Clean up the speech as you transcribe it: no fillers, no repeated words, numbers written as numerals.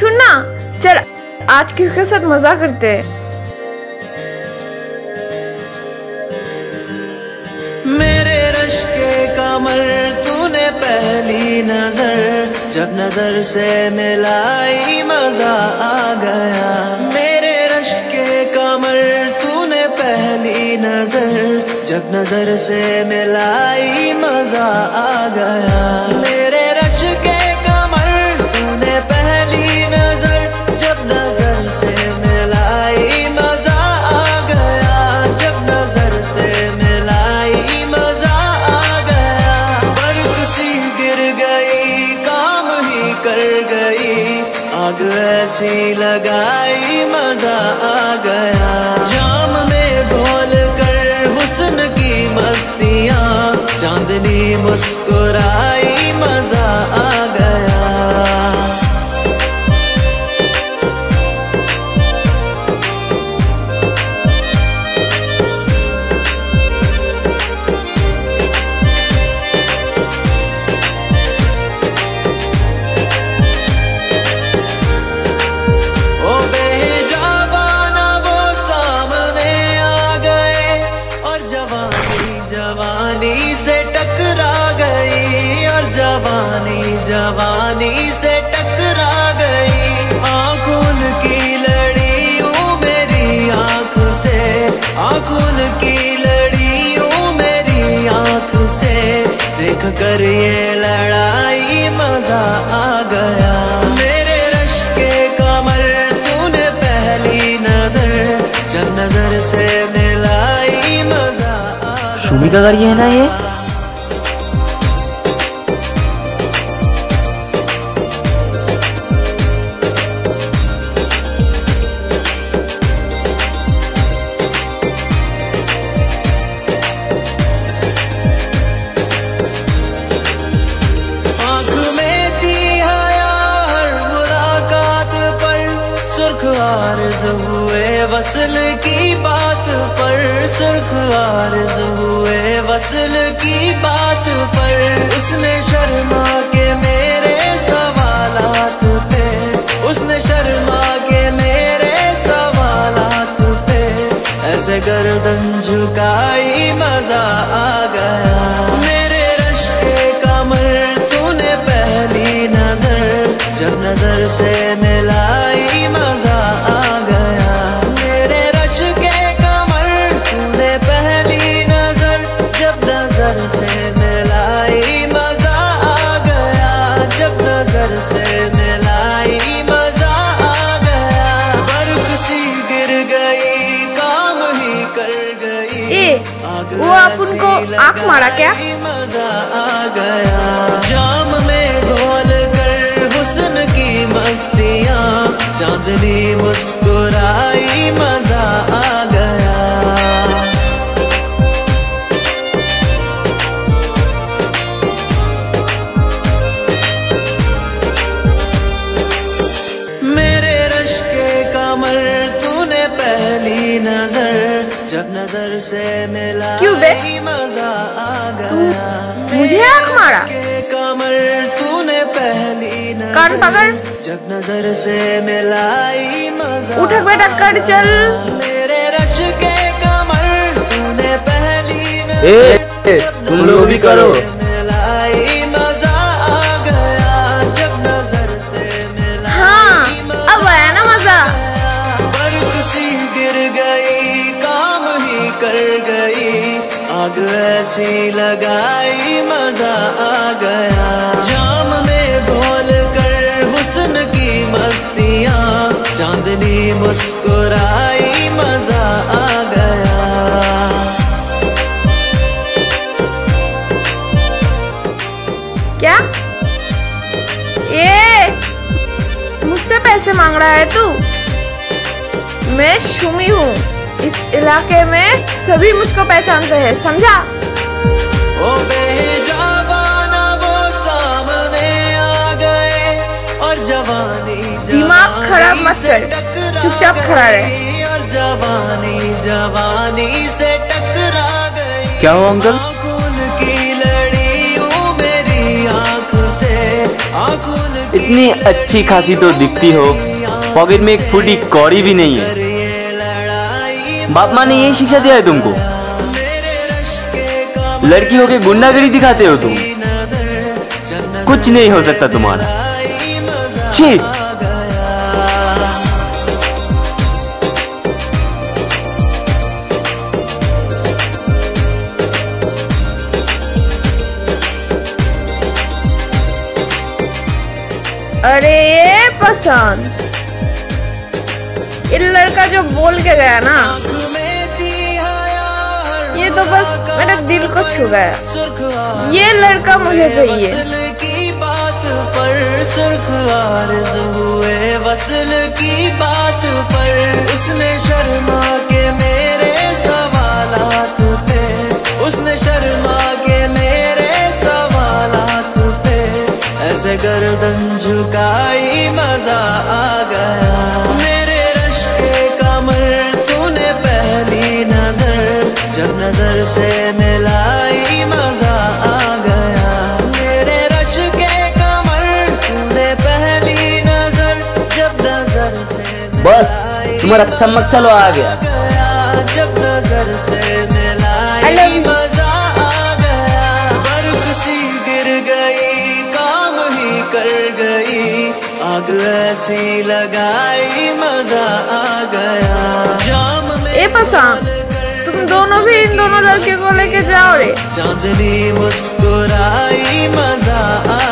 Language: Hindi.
सुनना, चल आज किसके साथ मजा करते हैं। मेरे रश्के कमर तूने पहली नजर जब नजर से मिलाई मजा आ गया। मेरे रश्के कमर तूने पहली नजर जब नजर से मिलाई मजा आ गया। मेरे रश्के कमर तूने पहली नजर जब नजर से मिलाई मजा आ गया। जब नजर से मिलाई मजा आ गया। बरक़ सी गिर गई काम ही कर गई, आग ऐसी लगाई मजा आ गया। जाम में घोल कर हुस्न की मस्तियाँ चांदनी मुस्कुराई मजा आ गया। जवानी से टकरा गई आँखों की लड़ियों मेरी आँख से। आँखों की लड़ियों मेरी आँख से देख कर ये लड़ाई मजा आ गया। मेरे रश्के कमर तूने पहली नजर जब नजर से मिलाई मजा आ गया। सुमी का घर ये है ना, ये वसल की बात पर सुर्ख आरज़ हुए वसल की बात पर। उसने शर्मा के मेरे सवालात पे, उसने शर्मा के मेरे सवालात पे ऐसे गर्दन झुकाई मजा आ गया। मेरे रश्के कमर तूने पहली नजर जब नजर से मिलाई मजा आ गया। वो आप उनको आँख मारा क्या? मजा आ गया। जाम में घोल कर हुस्न की मस्तियाँ चांदनी मुस्कुराई मजा आ गया। मेरे रश्के कमर तूने पहली नजर जब नजर से मिला क्यों बे? मजा आ गया। मुझे आँख मारा कमर तूने पहली नजर कान पकड़ जब नजर से मिलाई मजा उठक बैठक कर चल। मेरे रश्के कमर तूने पहली नजर तुम लोग भी करो मिलाई मजा आ गया। जब नजर से मिला हाँ अब आया ना मजा। बरक़ सी गिर गई कर गई आग ऐसी लगाई मजा आ गया। जाम में घोल कर हुस्न की मस्तियाँ चांदनी मुस्कुराई मजा आ गया। क्या ये मुझसे पैसे मांग रहा है तू? मैं सुमी हूँ, इस इलाके में सभी मुझको पहचानते हैं, समझा? ओ बेजाबाना वो सामने आ गए और जवानी दिमाग खराब मत कर, चुपचाप खड़ा रहे। और जवानी जवानी से टकरा गई। क्या हुआ अंकल? आँखों की लड़ियों मेरी आँख से आँखों इतनी अच्छी खासी तो दिखती हो, पॉकेट में एक फूटी कौड़ी भी नहीं है। बाप माँ ने यही शिक्षा दिया है तुमको। लड़की होके गुंडागर्दी दिखाते हो तुम, कुछ नहीं हो सकता तुम्हारा। छी। अरे ये पसंद, ये लड़का जो बोल के गया ना, ये तो बस मेरे दिल को छू गया। ये लड़का मुझे चाहिए। वसल की बात पर उसने शर्मा के मेरे सवालात पे, उसने शर्मा के मेरे सवालात पे ऐसे गर्दन झुकाई, मजा आ गया। मेरे रश्के कमर तूने पहली नजर जब नजर से मिलाई, मजा आ गया। मेरे रश्के कमर तूने पहली नजर जब नजर से मिलाई, बस तुम्हारा चमक चलो आ गया। जब नजर से मिलाई मजा आ गया। बर्फ सी गिर गई, काम ही कर गई, आग ऐसी लगाई, मजा आ गया। जाम में तुम दोनों भी इन दोनों लड़के को लेके जाओ रे। चांदनी मुस्कुराई, मजा आ